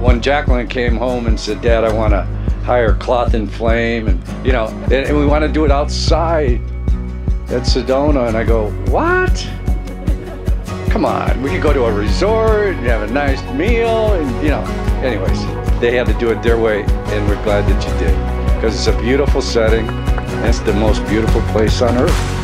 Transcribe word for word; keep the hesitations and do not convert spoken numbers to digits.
When Jacqueline came home and said, "Dad, I want to hire Cloth and Flame, and you know, and, and we want to do it outside at Sedona," and I go, "What? Come on, we could go to a resort and have a nice meal," and you know, anyways, they had to do it their way, and we're glad that you did, because it's a beautiful setting, and it's the most beautiful place on earth.